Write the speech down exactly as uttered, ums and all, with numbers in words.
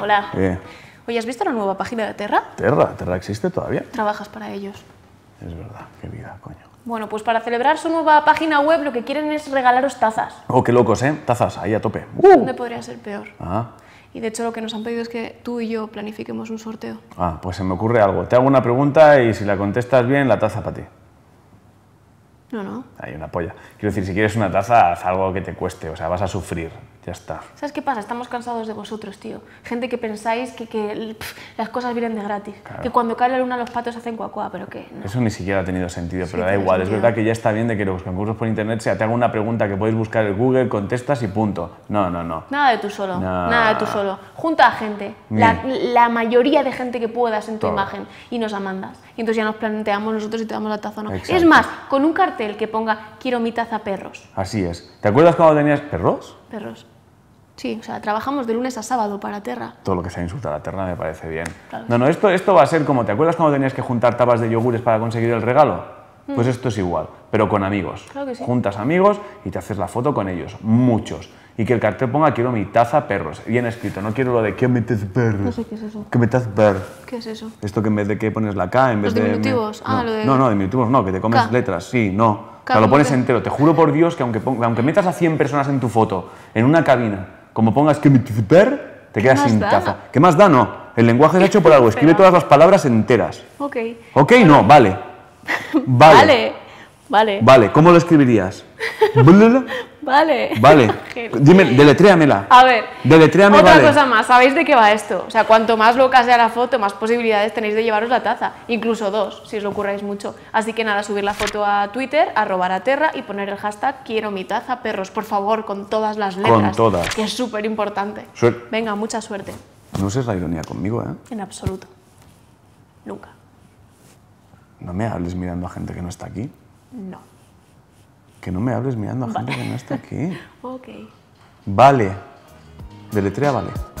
Hola. Eh. Oye, ¿has visto la nueva página de Terra? ¿Terra? ¿Terra existe todavía? Trabajas para ellos. Es verdad, qué vida, coño. Bueno, pues para celebrar su nueva página web lo que quieren es regalaros tazas. Oh, qué locos, ¿eh? Tazas, ahí a tope. Uh. ¿Dónde podría ser peor? Ah. Y de hecho lo que nos han pedido es que tú y yo planifiquemos un sorteo. Ah, pues se me ocurre algo. Te hago una pregunta y si la contestas bien, la taza para ti. No, no. Hay una polla. Quiero decir, si quieres una taza, haz algo que te cueste, o sea, vas a sufrir, ya está. ¿Sabes qué pasa? Estamos cansados de vosotros, tío. Gente que pensáis que, que pff, las cosas vienen de gratis, claro. Que cuando cae la luna los patos hacen cuacuá, pero que no. Eso ni siquiera ha tenido sentido, sí, pero da igual, sentido. Es verdad que ya está bien de que los concursos por internet sea, te hago una pregunta que podéis buscar en Google, contestas y punto. No, no, no. Nada de tú solo, no. Nada de tú solo. Junta a gente, la, la mayoría de gente que puedas en tu Todo. Imagen y nos la mandas. Y entonces ya nos planteamos nosotros si te damos la taza o no. Exacto. Es más, con un cartel el que ponga quiero mi taza perros. Así es. ¿Te acuerdas cuando tenías perros? Perros. Sí, o sea, trabajamos de lunes a sábado para Terra. Todo lo que sea insultar a Terra me parece bien. Claro. No, no, esto, esto va a ser como, ¿te acuerdas cuando tenías que juntar tapas de yogures para conseguir el regalo? Mm. Pues esto es igual, pero con amigos. Claro que sí. Juntas amigos y te haces la foto con ellos, muchos. Y que el cartel ponga quiero mi taza perros, bien escrito, no quiero lo de que me taza perros. No sé qué es eso. Que me taza perros. ¿Qué es eso? Esto que en vez de que pones la K, en vez de... Los diminutivos, de, me, ah, no, lo de... No, no, diminutivos no, que te comes K. Letras, sí, no. Claro, o sea, lo pones entero, te juro por Dios que aunque, ponga, aunque metas a cien personas en tu foto, en una cabina, como pongas que me taza perros, te quedas sin da? taza. ¿Qué más da? No, el lenguaje es hecho por algo, escribe todas las palabras enteras. Ok. Ok, bueno. No, vale. Vale. Vale. Vale. Vale, ¿cómo lo escribirías? Vale. Vale. Dime, deletréamela. A ver. Deletréame, otra vale. cosa más, ¿sabéis de qué va esto? O sea, cuanto más loca sea la foto, más posibilidades tenéis de llevaros la taza. Incluso dos, si os lo ocurráis mucho. Así que nada, subir la foto a Twitter, arrobar a Terra y poner el hashtag quiero mi taza perros, por favor, con todas las letras. Con todas. Que es súper importante. Venga, mucha suerte. No uses la ironía conmigo, ¿eh? En absoluto. Nunca. No me hables mirando a gente que no está aquí. No. Que no me hables mirando a gente vale. que no está aquí. Ok. Vale. Deletrea vale.